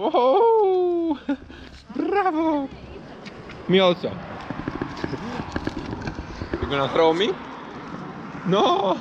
Whoa! Bravo! Me also. You gonna throw me? No! Oh!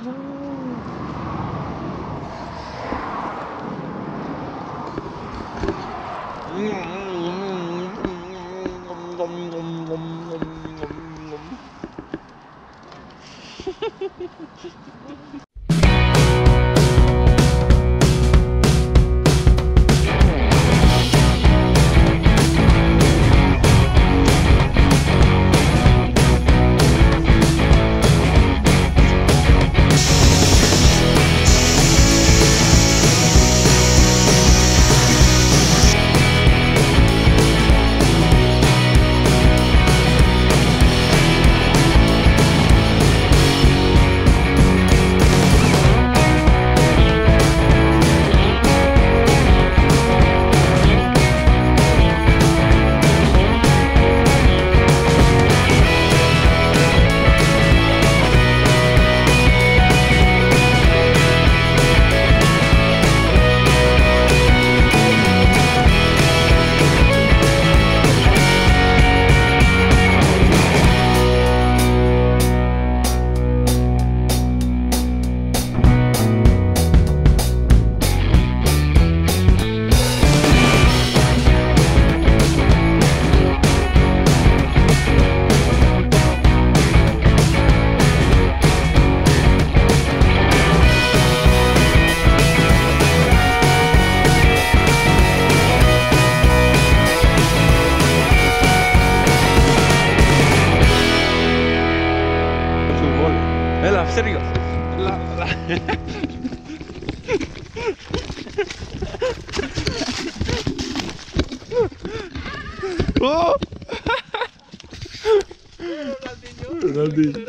Ronaldinho.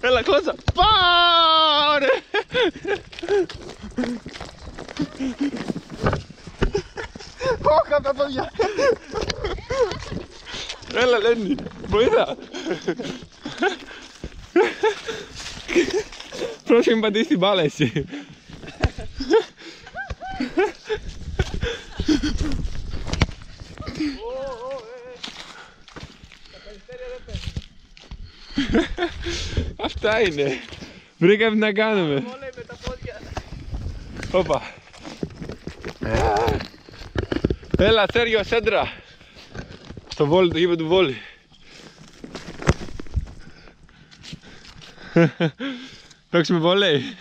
Έλα, κλώτσα. Πάρε! Όχα τα παιδιά. Έλα, Λένι. Βοήθα. Πρόσεχε μην πατήσεις την μπάλα εσύ. Αυτά είναι. Βρήκαμε τι να κάνουμε. Όλα με τα πόδια. Όπα. Έλα, Σέργιο, σέντρα. Στο βόλι, το γήπεδο του βόλι. Παίξουμε βολέι.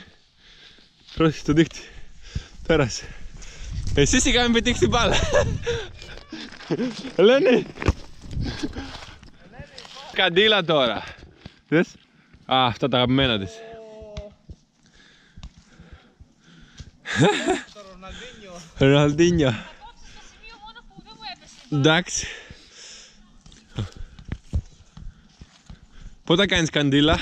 Πρόσεχε το δίχτυ. Πέρασε. Εσύ σιγά μην πετύχει την μπάλα. Ελένη. Καντήλα τώρα. Δες. Α, αυτά τα αγαπημένα της. Το Ροναλντίνιο. Εντάξει. Πότε κάνεις καντήλα.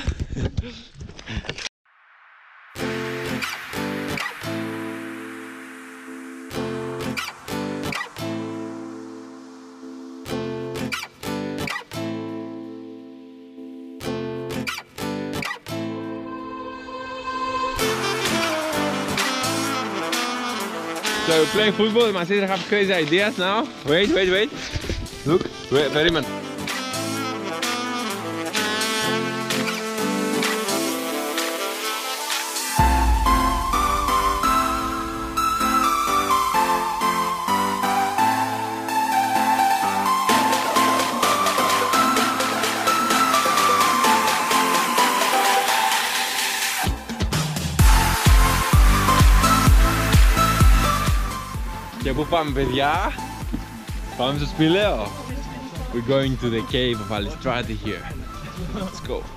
So we're playing football, my sister have crazy ideas now. Wait, wait, wait. Look, wait, very much. Και πού πάμε, παιδιά? Πάμε στο Σπηλαίο. We're going to the cave of Alistrati here. Let's go.